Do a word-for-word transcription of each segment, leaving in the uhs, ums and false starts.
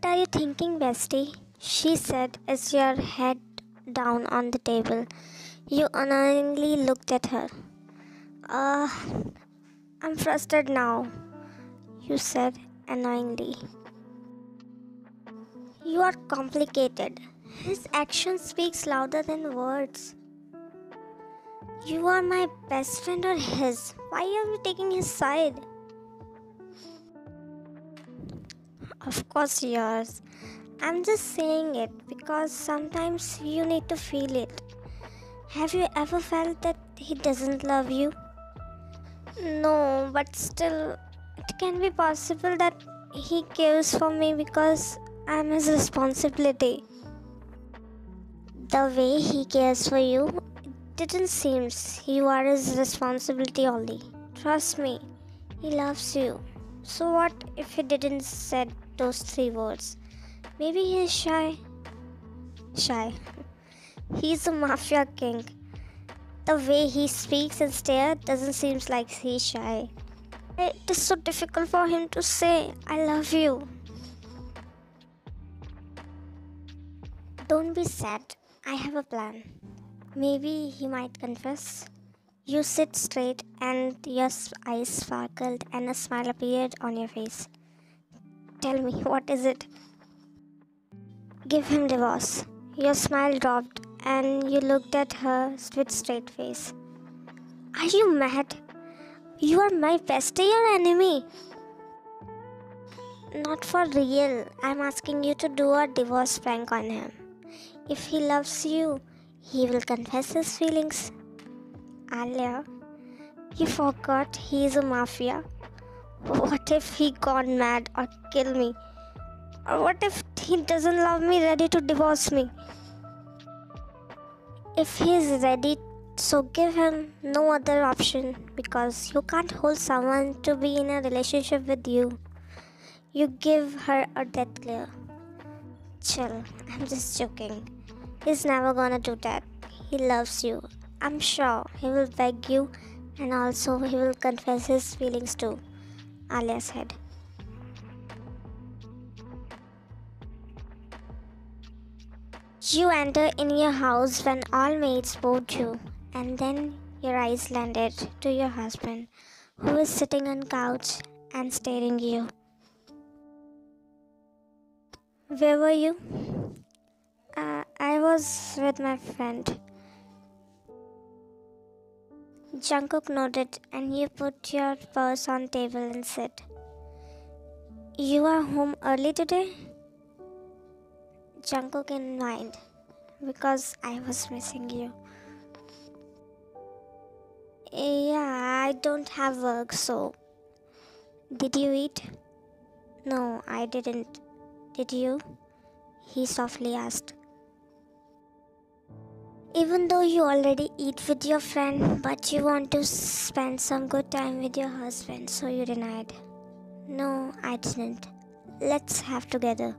What are you thinking, bestie? She said as your head down on the table. You unknowingly looked at her. Uh, I'm frustrated now, you said annoyingly. You are complicated. His action speaks louder than words. You are my best friend or his. Why are you taking his side? Of course yours. I'm just saying it because sometimes you need to feel it. Have you ever felt that he doesn't love you? No, but still, it can be possible that he cares for me because I'm his responsibility. The way he cares for you, it didn't seem you are his responsibility only. Trust me, he loves you. So what if he didn't said those three words? Maybe he's shy. Shy. He's a mafia king. The way he speaks and stares doesn't seem like he's shy. It is so difficult for him to say, I love you. Don't be sad. I have a plan. Maybe he might confess. You sit straight and your eyes sparkled and a smile appeared on your face. Tell me, what is it? Give him divorce. Your smile dropped and you looked at her with straight face. Are you mad? You are my bestie or enemy? Not for real. I'm asking you to do a divorce prank on him. If he loves you, he will confess his feelings. Alia, you forgot he is a mafia. What if he gone mad or kill me? Or what if he doesn't love me, ready to divorce me? If he is ready, so give him no other option because you can't hold someone to be in a relationship with you. You give her a death glare. Chill, I'm just joking. He's never gonna do that. He loves you. I'm sure he will beg you and also he will confess his feelings too, Alia said. You enter in your house when all maids board you and then your eyes landed to your husband who is sitting on couch and staring you. Where were you? Uh, I was with my friend. Jungkook nodded and you put your purse on table and said, You are home early today? Jungkook in mind, because I was missing you. Yeah, I don't have work, so. Did you eat? No, I didn't. Did you? He softly asked. Even though you already eat with your friend, but you want to spend some good time with your husband, so you denied. No, I didn't. Let's have together.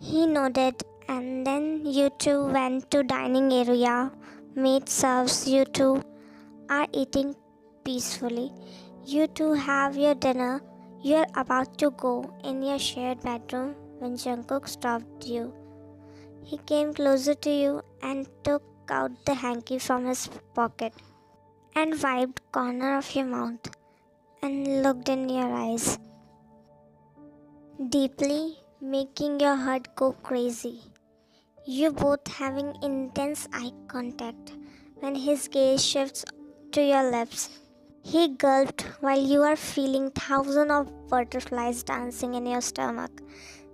He nodded and then you two went to dining area. Maid serves, you two are eating peacefully. You two have your dinner. You are about to go in your shared bedroom. When Jungkook stopped you, he came closer to you and took out the hanky from his pocket and wiped the corner of your mouth and looked in your eyes, deeply, making your heart go crazy. You both having intense eye contact. When his gaze shifts to your lips, he gulped while you are feeling thousands of butterflies dancing in your stomach,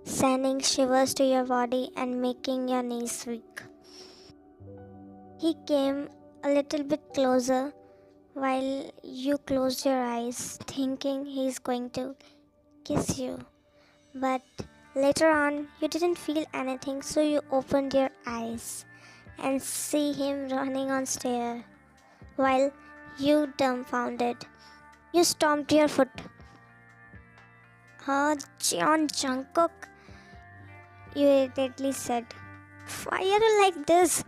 sending shivers to your body and making your knees weak. He came a little bit closer while you closed your eyes, thinking he's going to kiss you. But later on, you didn't feel anything, so you opened your eyes and see him running on stairs. While you dumbfounded, you stomped your foot. Oh, John Jungkook, you irritably said. Why are you like this?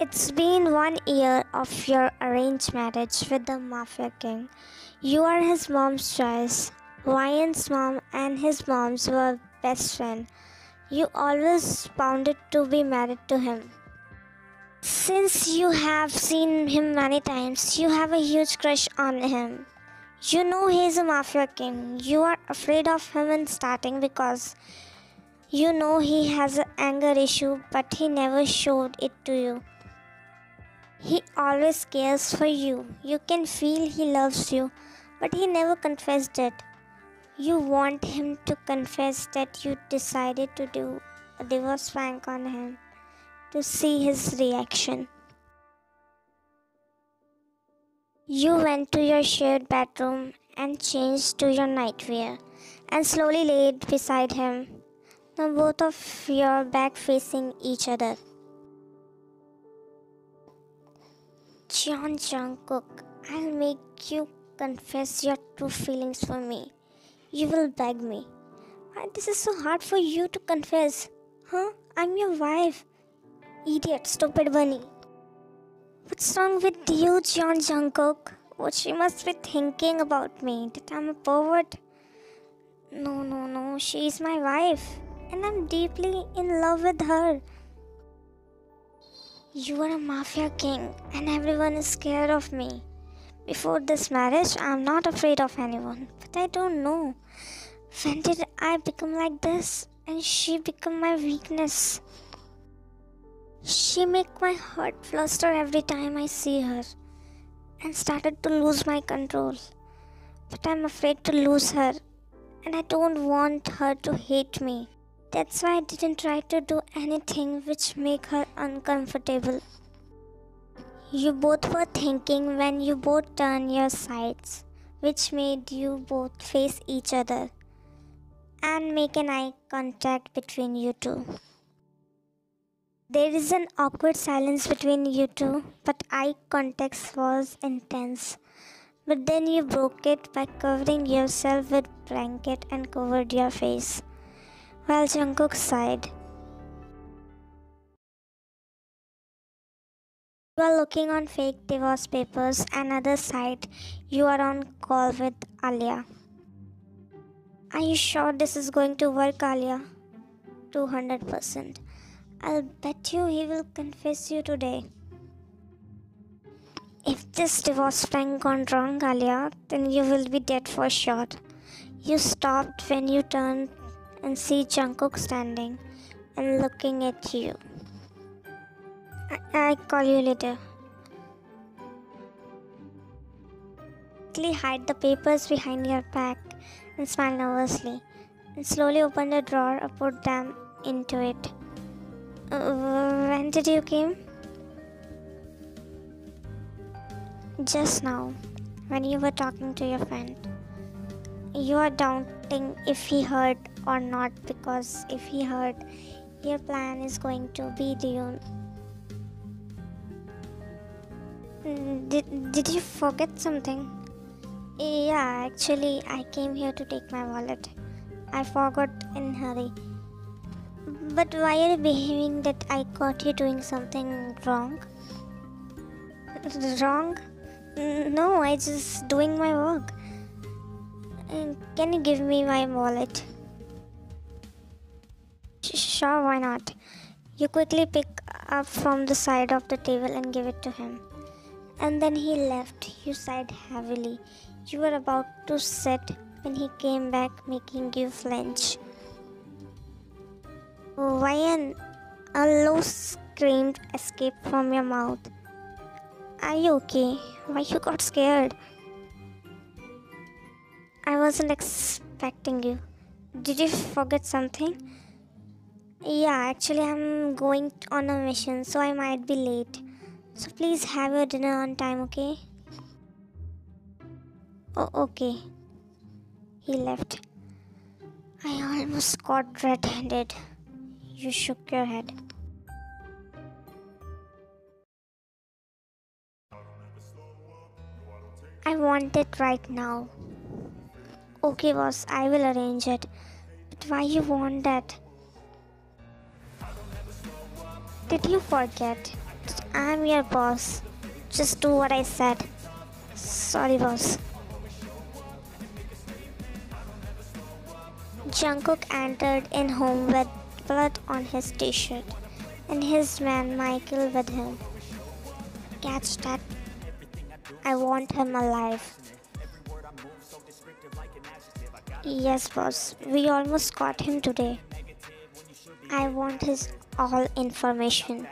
It's been one year of your arranged marriage with the Mafia King. You are his mom's choice. Ryan's mom and his mom's were best friends. You always wanted to be married to him. Since you have seen him many times, you have a huge crush on him. You know he is a Mafia King. You are afraid of him in starting because you know he has an anger issue, but he never showed it to you. He always cares for you. You can feel he loves you, but he never confessed it. You want him to confess that you decided to do a divorce prank on him to see his reaction. You went to your shared bedroom and changed to your nightwear and slowly laid beside him. Now both of your back facing each other. John Jungkook, I'll make you confess your true feelings for me. You will beg me. Why this is so hard for you to confess? Huh? I'm your wife. Idiot, stupid bunny. What's wrong with you, John Jungkook? Oh, she must be thinking about me, that I'm a pervert. No, no, no, she is my wife. And I'm deeply in love with her. You are a Mafia King and everyone is scared of me. Before this marriage, I'm not afraid of anyone. But I don't know. When did I become like this and she become my weakness? She make my heart fluster every time I see her and started to lose my control. But I'm afraid to lose her and I don't want her to hate me. That's why I didn't try to do anything which make her uncomfortable. You both were thinking when you both turned your sides, which made you both face each other and make an eye contact between you two. There is an awkward silence between you two, but eye contact was intense. But then you broke it by covering yourself with blanket and covered your face. While Jungkook sighed. You are looking on fake divorce papers and other side you are on call with Alia. Are you sure this is going to work, Alia? two hundred percent. I'll bet you he will confess you today. If this divorce prank gone wrong, Alia, then you will be dead for sure. You stopped when you turned and see Jungkook standing and looking at you. I I'll call you later. Quickly hide the papers behind your back and smile nervously and slowly open the drawer and put them into it. Uh, when did you came? Just now, when you were talking to your friend. You are doubting if he heard or not, because if he heard, your plan is going to be ruined. Did, did you forget something? Yeah, actually I came here to take my wallet. I forgot in hurry. But why are you behaving that I caught you doing something wrong? Wrong? No, I just doing my work. Can you give me my wallet? Sure, why not? You quickly pick up from the side of the table and give it to him. And then he left. You sighed heavily. You were about to sit when he came back, making you flinch. Ryan, a low scream escaped from your mouth. Are you okay? Why you got scared? I wasn't expecting you. Did you forget something? Yeah, actually I'm going on a mission, so I might be late. So please have your dinner on time, okay? Oh, okay. He left. I almost got red-handed. You shook your head. I want it right now. Okay boss, I will arrange it. But why you want that? Did you forget? I'm your boss. Just do what I said. Sorry, boss. Jungkook entered in home with blood on his t-shirt and his man Michael with him. Catch that. I want him alive. Yes, boss. We almost caught him today. I want his all information.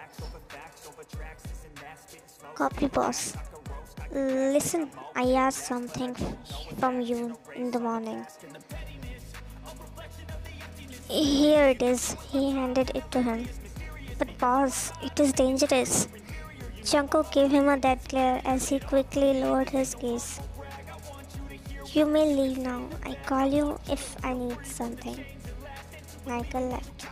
Copy, boss. Listen, I asked something from you in the morning. Here it is. He handed it to him. But boss, it is dangerous. Jungkook gave him a dead glare as he quickly lowered his gaze. You may leave now. I call you if I need something. Michael left.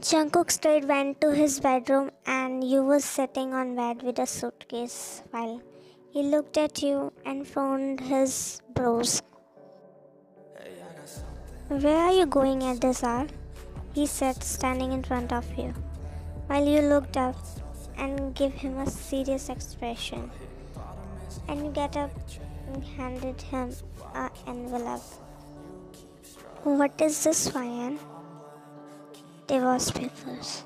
Jungkook straight went to his bedroom and you was sitting on bed with a suitcase while he looked at you and frowned his brows. Where are you going at this hour? He said, standing in front of you, while you looked up and gave him a serious expression. And you get up and handed him an envelope. What is this, Ryan? Divorce papers.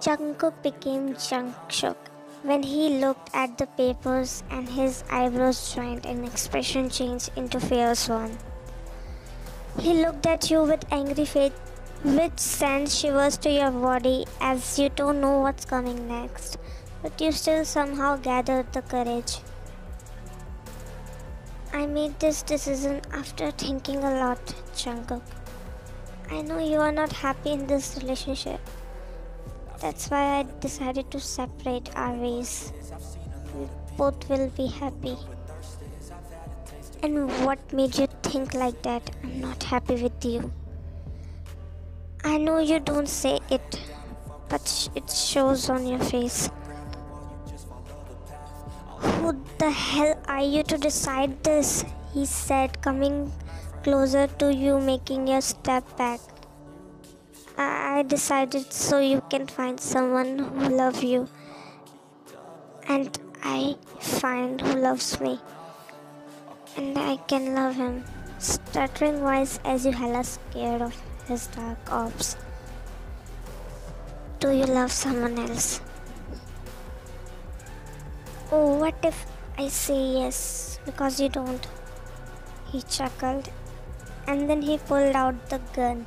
Jungkook became junk-shook when he looked at the papers, and his eyebrows joined and expression changed into fierce one. He looked at you with angry face, which sends shivers to your body as you don't know what's coming next, but you still somehow gathered the courage. I made this decision after thinking a lot, Jungkook. I know you are not happy in this relationship. That's why I decided to separate our ways. We both will be happy. And what made you think like that? I'm not happy with you. I know you don't say it, but sh it shows on your face. Who the hell are you to decide this? He said, coming closer to you, making your step back. I, I decided so you can find someone who loves you, and I find who loves me, and I can love him. Stuttering voice as you hella scared of his dark orbs. Do you love someone else? Oh, what if I say yes because you don't? He chuckled, and then he pulled out the gun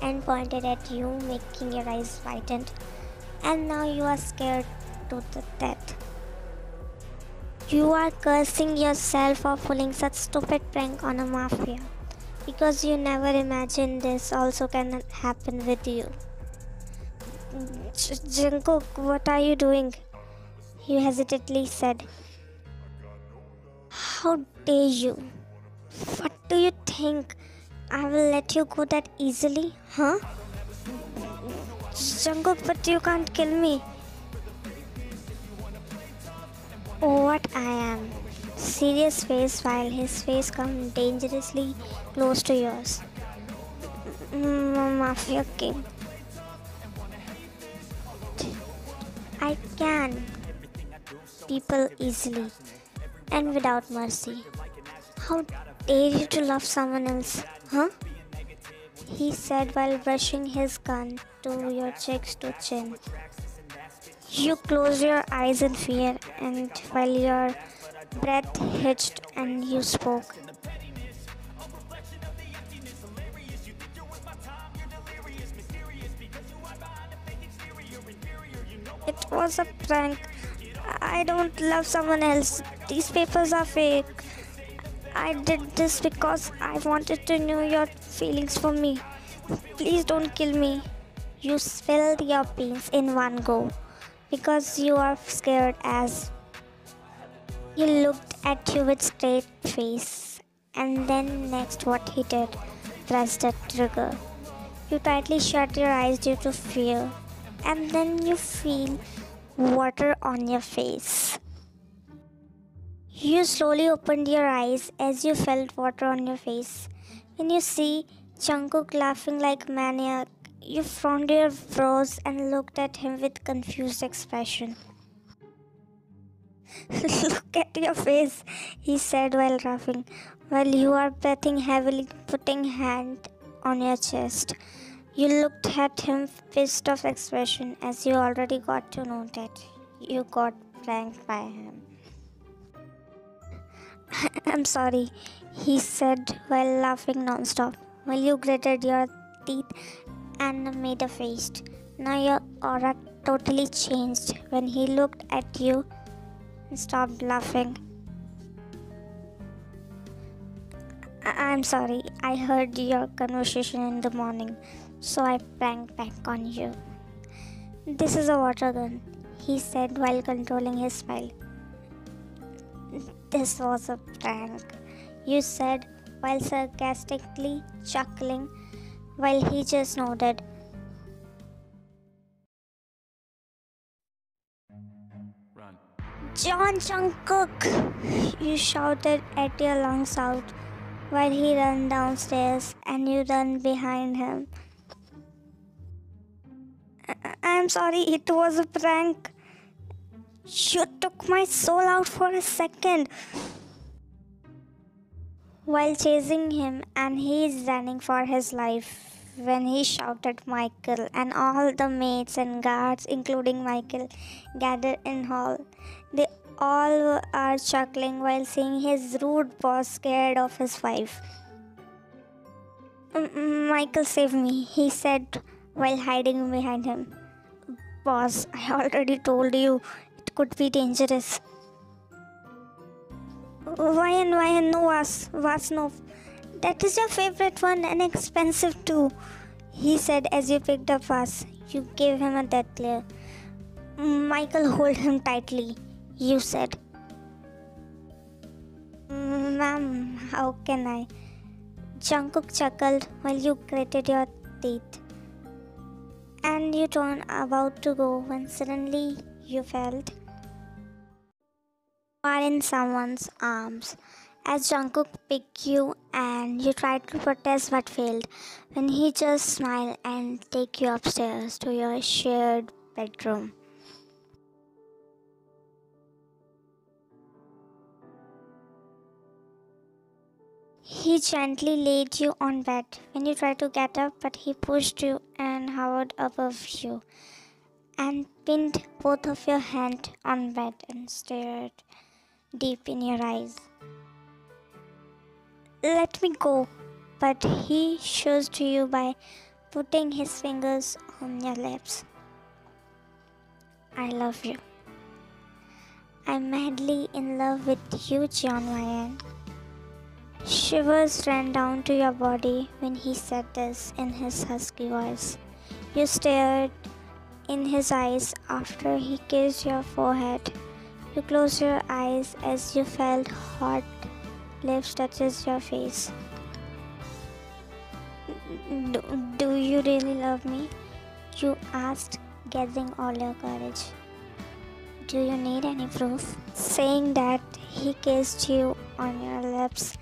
and pointed at you, making your eyes widen. And now you are scared to the death. You are cursing yourself for pulling such stupid prank on a mafia, because you never imagined this also can happen with you. Jungkook, what are you doing? He hesitantly said. How dare you? What do you think? I will let you go that easily, huh? Jungkook, but you can't kill me. What I am. Serious face while his face comes dangerously close to yours. Mafia king. I can people easily and without mercy. How dare you to love someone else, huh? He said while brushing his gun to your cheeks to chin. You close your eyes in fear, and while your breath hitched and you spoke. It was a prank. I don't love someone else. These papers are fake. I did this because I wanted to know your feelings for me. Please don't kill me. You spilled your beans in one go, because you are scared as. He looked at you with straight face, and then next what he did, pressed the trigger. You tightly shut your eyes due to fear, and then you feel water on your face. You slowly opened your eyes as you felt water on your face. When you see Jungkook laughing like a maniac. You frowned your brows and looked at him with confused expression. Look at your face, he said while laughing, while you are breathing heavily, putting hand on your chest. You looked at him pissed off expression, as you already got to know that you got pranked by him. I'm sorry, he said while laughing non-stop, while you gritted your teeth and made a face. Now your aura totally changed when he looked at you and stopped laughing. I I'm sorry, I heard your conversation in the morning, so I pranked back on you. This is a water gun, he said while controlling his smile. This was a prank, you said while sarcastically chuckling, while he just nodded. Run. John Jungkook, you shouted at your lungs out while he ran downstairs and you ran behind him. I I'm sorry, it was a prank. You took my soul out for a second. While chasing him and he is running for his life when he shouted Michael, and all the maids and guards including Michael gathered in hall. They all are chuckling while seeing his rude boss scared of his wife. Michael, save me, he said while hiding behind him. Boss, I already told you could be dangerous. Ryan, Ryan, no was, was no. That is your favorite one and expensive too, he said as you picked up us. You gave him a death glare. Michael, hold him tightly, you said. Ma'am, how can I? Jungkook chuckled while you gritted your teeth. And you were about to go when suddenly you felt you are in someone's arms. As Jungkook picked you and you tried to protest but failed, when he just smiled and took you upstairs to your shared bedroom. He gently laid you on bed when you tried to get up, but he pushed you and hovered above you and pinned both of your hands on bed and stared deep in your eyes. Let me go, but he shushed you by putting his fingers on your lips. I love you. I'm madly in love with you, John Ryan. Shivers ran down to your body when he said this in his husky voice. You stared in his eyes after he kissed your forehead. You closed your eyes as you felt hot lips touches your face. Do, do you really love me? You asked, gathering all your courage. Do you need any proof? Saying that, he kissed you on your lips,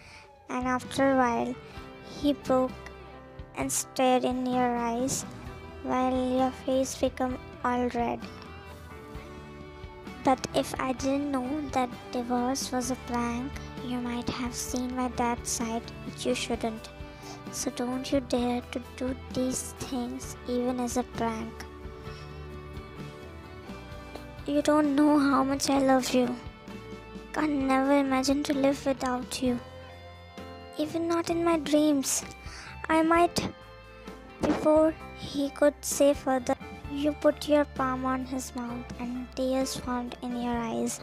and after a while, he broke and stared in your eyes, while your face became all red. But if I didn't know that divorce was a prank, you might have seen my dad's side, which you shouldn't. So don't you dare to do these things even as a prank. You don't know how much I love you. Can never imagine to live without you. Even not in my dreams. I might... Before he could say further, you put your palm on his mouth and tears formed in your eyes.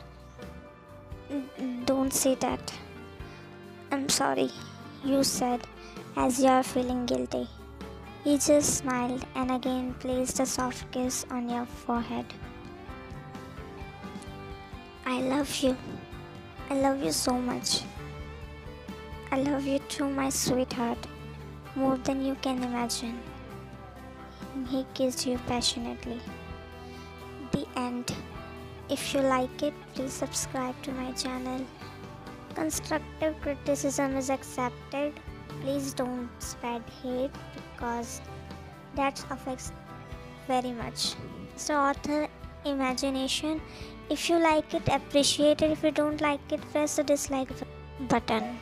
Don't say that. I'm sorry, you said as you're feeling guilty. He just smiled and again placed a soft kiss on your forehead. I love you. I love you so much. I love you too, my sweetheart. More than you can imagine. He kissed you passionately. The end. If you like it, please subscribe to my channel. Constructive criticism is accepted. Please don't spread hate because that affects very much. So author imagination. If you like it, appreciate it. If you don't like it, press the dislike button.